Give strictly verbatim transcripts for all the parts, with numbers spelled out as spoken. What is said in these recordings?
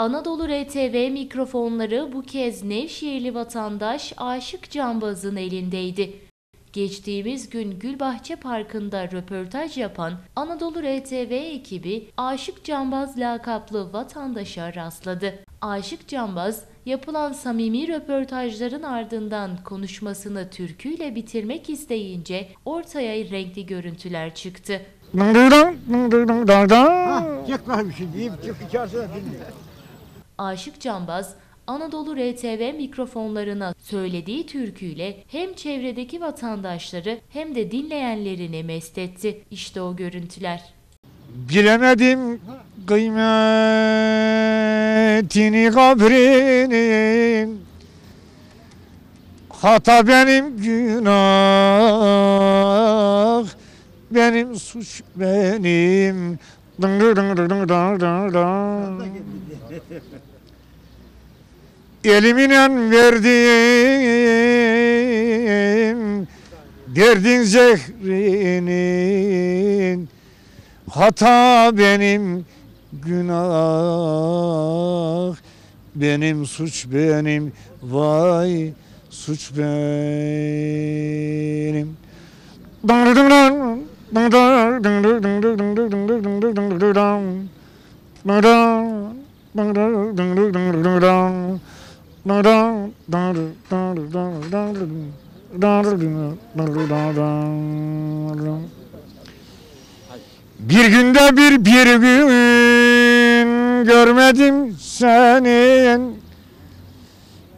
Anadolu R T V mikrofonları bu kez Nevşehirli vatandaş Aşık Cambaz'ın elindeydi. Geçtiğimiz gün Gülbahçe Parkı'nda röportaj yapan Anadolu R T V ekibi Aşık Cambaz lakaplı vatandaşa rastladı. Aşık Cambaz, yapılan samimi röportajların ardından konuşmasını türküyle bitirmek isteyince ortaya renkli görüntüler çıktı. Aşık Cambaz, Anadolu R T V mikrofonlarına söylediği türküyle hem çevredeki vatandaşları hem de dinleyenlerini mest etti. İşte o görüntüler. Bilemedim kıymetini kabrinin, hata benim, günah benim, suç benim. Eliminen verdiğim derdin zehrinin, hata benim, günah benim, suç benim, vay suç benim. Bir günde bir bir gün görmedim senin,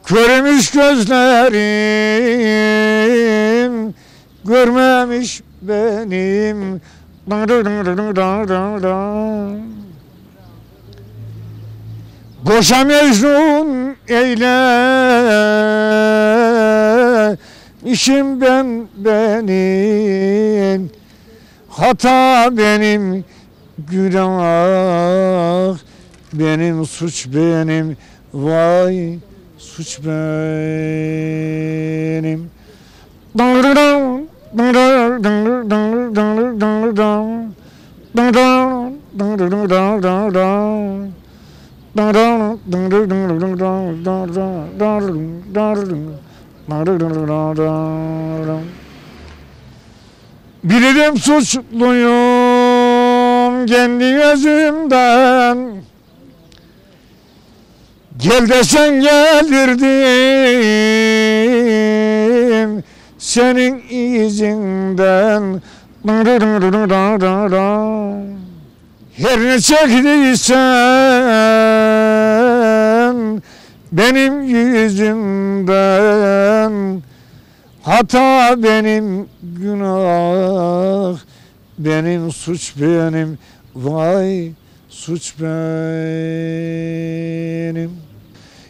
körmüş gözlerim görmemiş benim. Boşa mecnun eylemişim ben benim, hata benim, günah benim, suç benim, vay suç benim. Bilirim suçluyum kendi gözümden, gel desen gelirdim senin izinden. Her ne çektiysen benim yüzümden, hata benim, günah benim, suç benim, vay suç benim.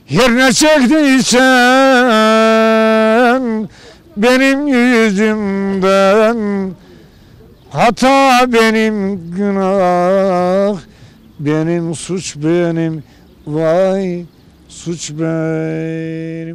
Her ne çektiysen benim yüzümden, hata benim, günah benim, suç benim, vay suç benim.